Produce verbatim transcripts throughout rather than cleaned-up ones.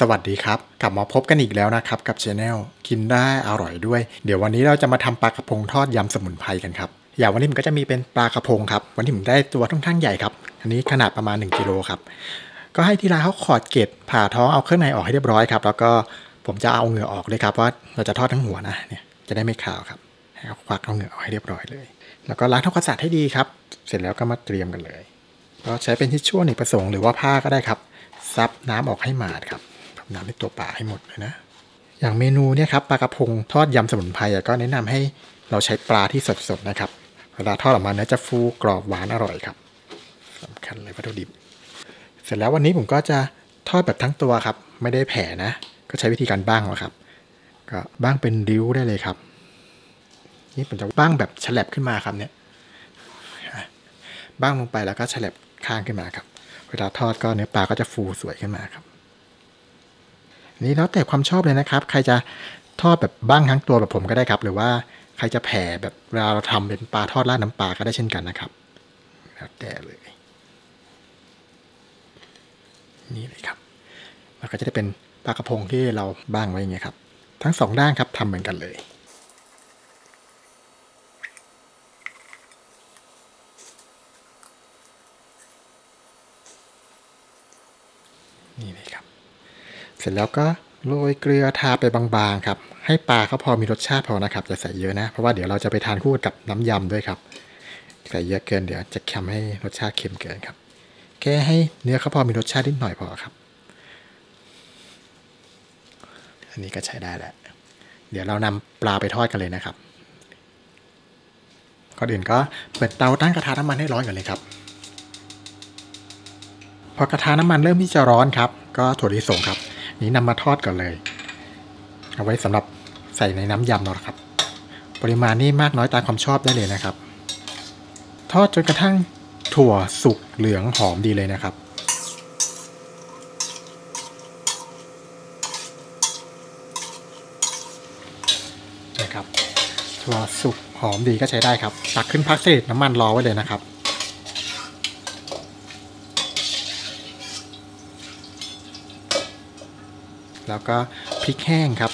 สวัสดีครับกลับมาพบกันอีกแล้วนะครับกับ Channel กินได้อร่อยด้วยเดี๋ยววันนี้เราจะมาทำปลากระพงทอดยำสมุนไพรกันครับอย่างวันนี้ผมก็จะมีเป็นปลากระพงครับวันนี้ผมได้ตัวค่อนข้างใหญ่ครับอันนี้ขนาดประมาณหนึ่งกิโลครับก็ให้ที่ร้านเขาขอดเกล็ดผ่าท้องเอาเครื่องในออกให้เรียบร้อยครับแล้วก็ผมจะเอาเหงื่อออกเลยครับเพราะเราจะทอดทั้งหัวนะเนี่ยจะได้ไม่ขาวครับให้เอาควักเอาเหงื่อออกให้เรียบร้อยเลยแล้วก็ล้างทำความสะอาดให้ดีครับเสร็จแล้วก็มาเตรียมกันเลยก็ใช้เป็นทิชชู่หนึ่งประสงค์หรือว่าผ้าก็ได้ครับซับน้ำออกให้หมาดครับน้ำในตัวปลาให้หมดเลยนะอย่างเมนูเนี่ยครับปลากระพงทอดยำสมุนไพรก็แนะนำให้เราใช้ปลาที่สดๆนะครับเวลาทอดออกมาเนื้อจะฟูกรอบหวานอร่อยครับสำคัญเลยวัตถุดิบเสร็จแล้ววันนี้ผมก็จะทอดแบบทั้งตัวครับไม่ได้แผ่นะก็ใช้วิธีการบ้างนะครับก็บ้างเป็นริ้วได้เลยครับนี่ผมจะบ้างแบบฉลับขึ้นมาครับเนี่ยบ้างลงไปแล้วก็ฉลับข้างขึ้นมาครับเวลาทอดก็เนื้อปลาก็จะฟูสวยขึ้นมาครับนี่แล้วแต่ความชอบเลยนะครับใครจะทอดแบบบ้างทั้งตัวแบบผมก็ได้ครับหรือว่าใครจะแผ่แบบเวลาเราทำเป็นปลาทอดราดน้ำปลาก็ได้เช่นกันนะครับแล้วแต่เลยนี่เลยครับมันก็จะได้เป็นปลากระพงที่เราบ้างไว้อย่างเงี้ยครับทั้งสองด้านครับทำเหมือนกันเลยนี่เลยครับเสร็จแล้วก็โรยเกลือทาไปบางๆครับให้ปลาเขาพอมีรสชาติพอนะครับอย่าใส่เยอะนะเพราะว่าเดี๋ยวเราจะไปทานคู่กับน้ำยำด้วยครับใส่เยอะเกินเดี๋ยวจะทำให้รสชาติเค็มเกินครับแค่ให้เนื้อเขาพอมีรสชาตินิดหน่อยพอครับอันนี้ก็ใช้ได้แล้วเดี๋ยวเรานำปลาไปทอดกันเลยนะครับก่อนอื่นก็เปิดเตาตั้งกระทะน้ำมันให้ร้อนก่อนเลยครับพอกระทะน้ำมันเริ่มที่จะร้อนครับก็ถั่วลิสงครับนี้นำมาทอดก่อนเลยเอาไว้สำหรับใส่ในน้ำยำเราครับปริมาณนี่มากน้อยตามความชอบได้เลยนะครับทอดจนกระทั่งถั่วสุกเหลืองหอมดีเลยนะครับนะครับถั่วสุกหอมดีก็ใช้ได้ครับตักขึ้นพักเศษน้ำมันรอไว้เลยนะครับแล้วก็พริกแห้งครับ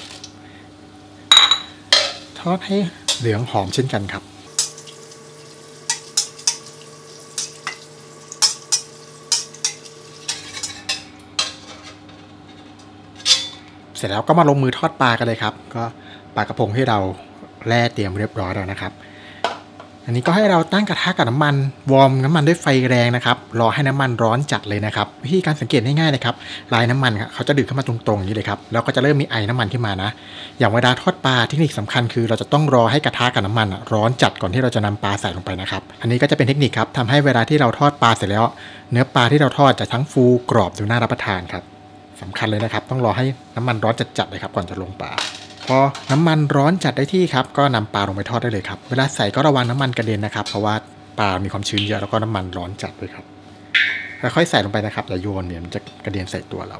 ทอดให้เหลืองหอมเช่นกันครับเสร็จแล้วก็มาลงมือทอดปลากันเลยครับก็ปลากระพงที่เราแล่เตรียมเรียบร้อยแล้วนะครับอันนี้ก็ให้เราตั้งกระทะกับน้ำมันวอร์มน้ำมันด้วยไฟแรงนะครับรอให้น้ำมันร้อนจัดเลยนะครับวิธีการสังเกตง่ายๆนะครับลายน้ำมันครับเขาจะดึงขึ้นมาตรงๆนี้เลยครับแล้วก็จะเริ่มมีไอน้ำมันขึ้นมานะอย่างเวลาทอดปลาเทคนิคสำคัญคือเราจะต้องรอให้กระทะกับน้ำมันร้อนจัดก่อนที่เราจะนำปลาใส่ลงไปนะครับอันนี้ก็จะเป็นเทคนิคครับทำให้เวลาที่เราทอดปลาเสร็จแล้วเนื้อปลาที่เราทอดจะทั้งฟูกรอบดูน่ารับประทานครับสำคัญเลยนะครับต้องรอให้น้ำมันร้อนจัดๆเลยครับก่อนจะลงปลาพอน้ำมันร้อนจัดได้ที่ครับก็นำปลาลงไปทอดได้เลยครับเวลาใส่ก็ระวังน้ำมันกระเด็นนะครับเพราะว่าปลามีความชื้นเยอะแล้วก็น้ำมันร้อนจัดด้วยครับค่อยๆใส่ลงไปนะครับอย่าโยนเนี่ยมันจะกระเด็นใส่ตัวเรา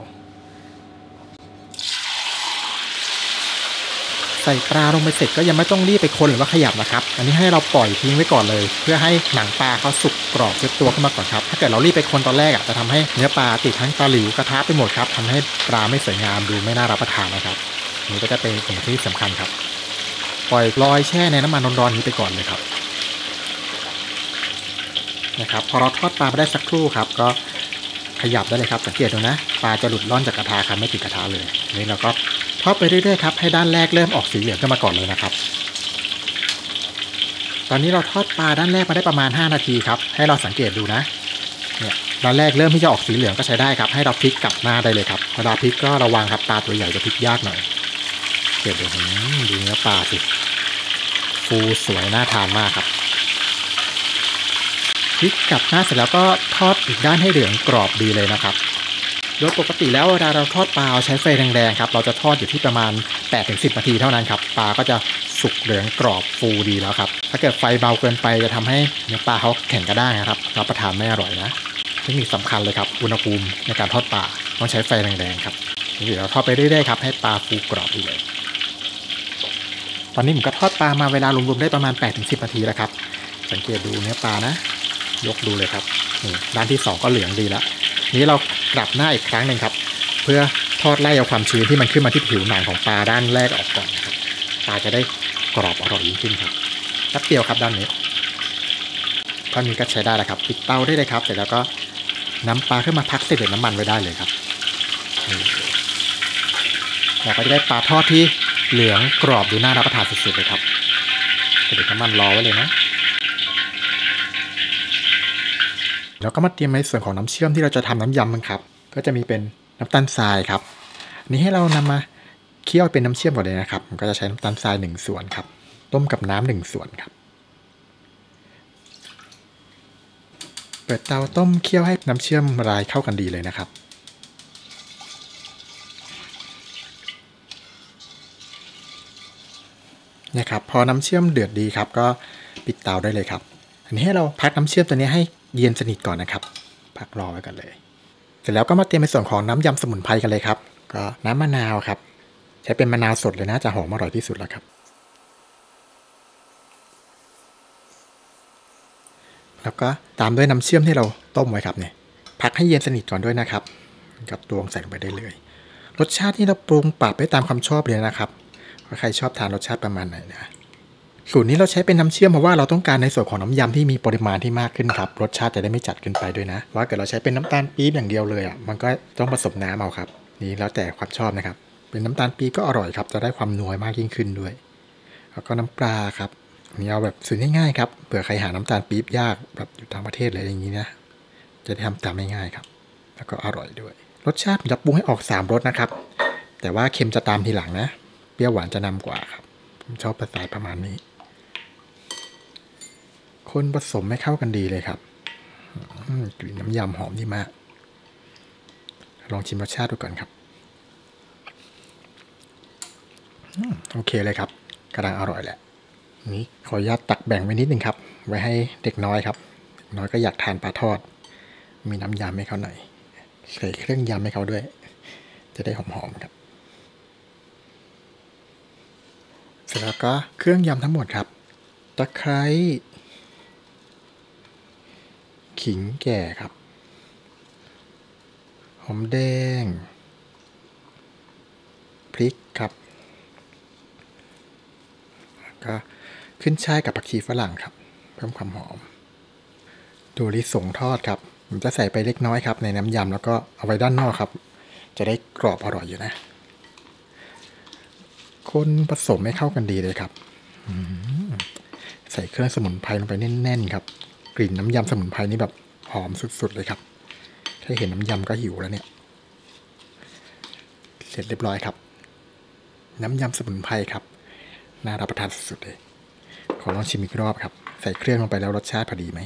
ใส่ปลาลงไปเสร็จก็ยังไม่ต้องรีบไปคนหรือว่าขยับนะครับอันนี้ให้เราปล่อยทิ้งไว้ก่อนเลยเพื่อให้หนังปลาเขาสุกกรอบเซตตัวขึ้นมาก่อนครับถ้าเกิดเรารีบไปคนตอนแรกอ่ะจะทำให้เนื้อปลาติดทั้งตะหลิวกระทะไปหมดครับทำให้ปลาไม่สวยงามดูไม่น่ารับประทานนะครับนี่ก็จะเป็นสิ่งที่สำคัญครับปล่อยลอยแช่ในน้ำมันร้อนๆนี้ไปก่อนเลยครับนะครับพอเราทอดปลาไปได้สักครู่ครับก็ขยับได้เลยครับสังเกตดูนะปลาจะหลุดล่อนจากกระทะครับไม่ติดกระทะเลยนี่เราก็ทอดไปเรื่อยๆครับให้ด้านแรกเริ่มออกสีเหลืองขึ้นมาก่อนเลยนะครับตอนนี้เราทอดปลาด้านแรกมาได้ประมาณห้านาทีครับให้เราสังเกตดูนะเนี่ยด้านแรกเริ่มที่จะออกสีเหลืองก็ใช้ได้ครับให้เราพลิกกลับหน้าได้เลยครับเวลาพลิกก็ระวังครับปลาตัวใหญ่จะพลิกยากหน่อยเดี๋ยวดูเนื้อปลาสิฟูสวยน่าทานมากครับพลิกกลับหน้าเสร็จแล้วก็ทอดอีกด้านให้เหลืองกรอบดีเลยนะครับโดยปกติแล้วเวลาเราทอดปลาใช้ไฟแรงๆครับเราจะทอดอยู่ที่ประมาณ แปดถึงสิบ นาทีเท่านั้นครับปลาก็จะสุกเหลืองกรอบฟูดีแล้วครับถ้าเกิดไฟเบาเกินไปจะทำให้เนื้อปลาเขาแข็งกระด้างนะครับรับประทานไม่อร่อยนะเทคนิคสำคัญเลยครับอุณหภูมิในการทอดปลาต้องใช้ไฟแรงๆครับเดี๋ยวเราทอดไปเรื่อยๆครับให้ปลาฟูกรอบดีเลยตอนนี้ผมก็ทอดปลามาเวลารวมๆได้ประมาณ แปดถึงสิบ นาทีแล้วครับสังเกตดูเนื้อปลานะยกดูเลยครับนี่ด้านที่สองก็เหลืองดีละนี้เรากลับหน้าอีกครั้งหนึ่งครับเพื่อ ทอดไล่เอาความชื้นที่มันขึ้นมาที่ผิวหนังของปลาด้านแรกออกก่อนนะครับปลาจะได้กรอบอร่อยยิ่งขึ้นครับแป๊บเดียวครับด้านนี้เท่านี้ก็ใช้ได้แล้วครับปิดเตาได้เลยครับเสร็จแล้วก็น้ำปลาขึ้นมาพักเสด็จน้ำมันไว้ได้เลยครับเราก็จะได้ปลาทอดที่เหลืองกรอบดูน่ารับประทานสุดๆเลยครับเสด็จน้ำมันรอไว้เลยนะแล้วก็มาเตรียมในส่วนของน้ำเชื่อมที่เราจะทำน้ำยำมันครับก็จะมีเป็นน้ำตาลทรายครับนี้ให้เรานำมาเคี่ยวเป็นน้ำเชื่อมก่อนเลยนะครับก็จะใช้น้ำตาลทรายหนึ่งส่วนครับต้มกับน้ำหนึ่งส่วนครับเปิดเตาต้มเคี่ยวให้น้ำเชื่อมรายเข้ากันดีเลยนะครับเนี่ยครับพอน้ำเชื่อมเดือดดีครับก็ปิดเตาได้เลยครับอันนี้ให้เราพักน้ำเชื่อมตัวนี้ให้เย็นสนิทก่อนนะครับพักรอไว้กันเลยเสร็จแล้วก็มาเตรียมในส่วนของน้ำยำสมุนไพรกันเลยครับก็น้ำมะนาวครับใช้เป็นมะนาวสดเลยนะจะหอมอร่อยที่สุดแล้วครับแล้วก็ตามด้วยน้ำเชื่อมที่เราต้มไว้ครับเนี่ยพักให้เย็นสนิทก่อนด้วยนะครับกับตวงใส่ลงไปได้เลยรสชาตินี่เราปรุงปรับได้ตามความชอบเลยนะครับว่าใครชอบทานรสชาติประมาณไหนนะสูตรนี้เราใช้เป็นน้ำเชื่อมเพราะว่าเราต้องการในส่วนของน้ำยำที่มีปริมาณที่มากขึ้นครับรสชาติจะได้ไม่จัดเกินไปด้วยนะว่าเกิดเราใช้เป็นน้ำตาลปี๊บอย่างเดียวเลยอ่ะมันก็ต้องผสมน้ำเอาครับนี่แล้วแต่ความชอบนะครับเป็นน้ำตาลปี๊บก็อร่อยครับจะได้ความนัวมากยิ่งขึ้นด้วยแล้วก็น้ำปลาครับนี่เอาแบบสูตรง่ายๆครับเผื่อใครหาน้ำตาลปี๊บยากแบบอยู่ต่างประเทศอะไรอย่างนี้นะจะได้ทำตามง่ายๆครับแล้วก็อร่อยด้วยรสชาติจะปรุงให้ออกสามรสนะครับแต่ว่าเค็มจะตามทีหลังนะเปรี้ยวหวานจะนำกว่าครับผมชอบประสายประมาณนี้คนผสมให้เข้ากันดีเลยครับกลิ่นน้ำยำหอมดีมากลองชิมรสชาติดูก่อนครับโอเคเลยครับกำลังอร่อยแหละนี่ขออนุญาตตักแบ่งไว้นิดนึงครับไว้ให้เด็กน้อยครับเด็กน้อยก็อยากทานปลาทอดมีน้ำยำให้เขาหน่อยใส่เครื่องยำให้เขาด้วยจะได้หอมๆครับเสร็จแล้วก็เครื่องยำทั้งหมดครับตะไคร้ขิงแก่ครับหอมแดงพริกครับก็ขึ้นช่ายกับผักชีฝรั่งครับเพิ่มความหอมถั่วลิสงทอดครับผมจะใส่ไปเล็กน้อยครับในน้ำยำแล้วก็เอาไว้ด้านนอกครับจะได้กรอบอร่อยอยู่นะคนผสมให้เข้ากันดีเลยครับใส่เครื่องสมุนไพรลงไปแน่นๆครับกลิ่นน้ำยำสมุนไพรนี่แบบหอมสุดๆเลยครับแค่เห็นน้ำยำก็หิวแล้วเนี่ยเสร็จเรียบร้อยครับน้ำยำสมุนไพรครับน่ารับประทานสุดๆเลยขอลองชิมอีกรอบครับใส่เครื่องลงไปแล้วรสชาติพอดีไหม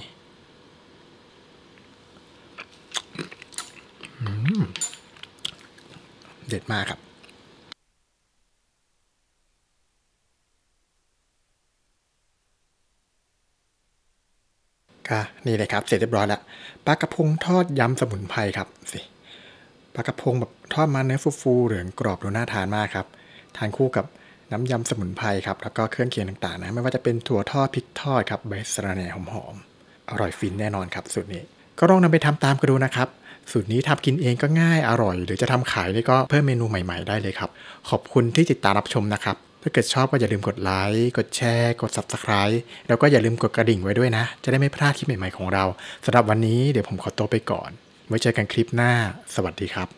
เด็ดมากครับก็นี่เลยครับเสร็จเรียบร้อยแล้วปลากระพงทอดยำสมุนไพรครับสิปลากระพงแบบทอดมาเนื้อฟูๆเหลืองกรอบดูน่าทานมากครับทานคู่กับน้ำยำสมุนไพรครับแล้วก็เครื่องเคียงต่างๆนะไม่ว่าจะเป็นถั่วทอดพริกทอดครับใบสะระแหน่หอมๆอร่อยฟินแน่นอนครับสูตรนี้ก็ลองนำไปทำตามกันดูนะครับสูตรนี้ทำกินเองก็ง่ายอร่อยหรือจะทำขายนี่ก็เพิ่มเมนูใหม่ๆได้เลยครับขอบคุณที่ติดตามรับชมนะครับถ้าเกิดชอบก็อย่าลืมกดไลค์กดแชร์กด ซับสไครบ์ แล้วก็อย่าลืมกดกระดิ่งไว้ด้วยนะจะได้ไม่พลาดคลิปใหม่ๆของเราสำหรับวันนี้เดี๋ยวผมขอตัวไปก่อนไว้เจอกันคลิปหน้าสวัสดีครับ